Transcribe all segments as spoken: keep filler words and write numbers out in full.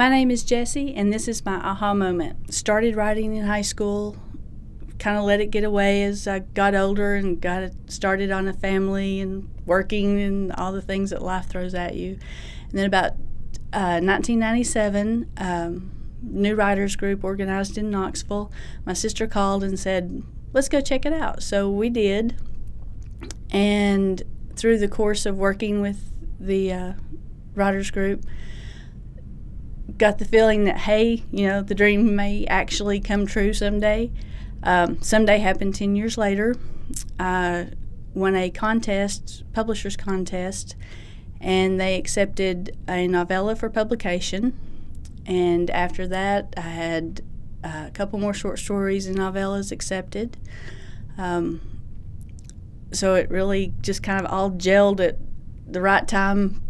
My name is Jessie, and this is my aha moment. Started writing in high school, kind of let it get away as I got older and got started on a family and working and all the things that life throws at you. And then about uh, nineteen ninety-seven, um, new writers group organized in Knoxville. My sister called and said, let's go check it out. So we did. And through the course of working with the uh, writers group, got the feeling that, hey, you know, the dream may actually come true someday. Um, someday happened ten years later. I won a contest, publisher's contest, and they accepted a novella for publication. And after that, I had a couple more short stories and novellas accepted. Um, so it really just kind of all gelled at the right time,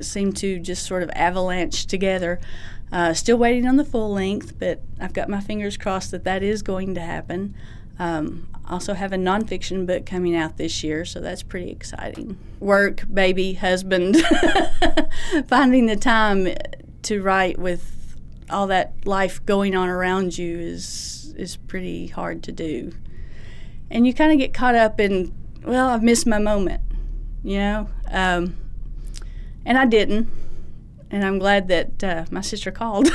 seemed to just sort of avalanche together. Uh, still waiting on the full length, but I've got my fingers crossed that that is going to happen. Um, also have a nonfiction book coming out this year, so that's pretty exciting. Work, baby, husband, finding the time to write with all that life going on around you is is pretty hard to do. And you kind of get caught up in, well, I've missed my moment, you know? Um, and I didn't. And I'm glad that uh, my sister called.